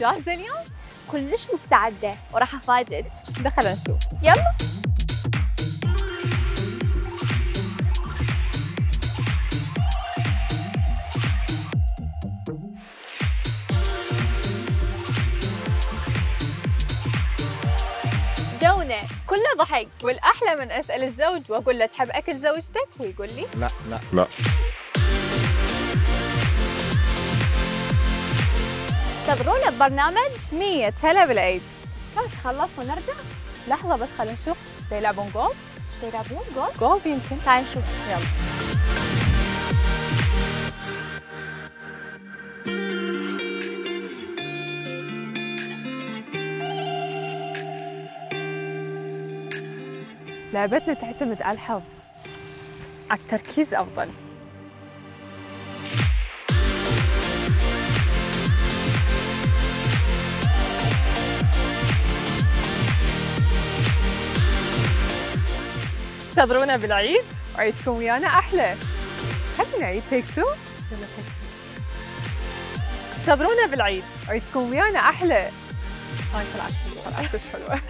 جاهزة اليوم؟ كلش مستعدة وراح أفاجئك، دخلنا نشوف، يلا. جونا كله ضحك، والأحلى من أسأل الزوج وأقول له تحب أكل زوجتك؟ ويقول لي لا لا لا. انتظرونا ببرنامج 100 هلا بالعيد. بس خلصنا نرجع؟ لحظة بس خلينا نشوف، دا يلعبون جولف؟ دا يلعبون جولف؟ جولف يمكن. تعال نشوف، يلا. لعبتنا تعتمد على الحظ، على التركيز أفضل. انتظرونا بالعيد وعيدكم ويانا احلى. خلينا نعيد تيك تو، يلا تيك تو. انتظرونا بالعيد وعيدكم ويانا احلى. هاي طلعت حلوه.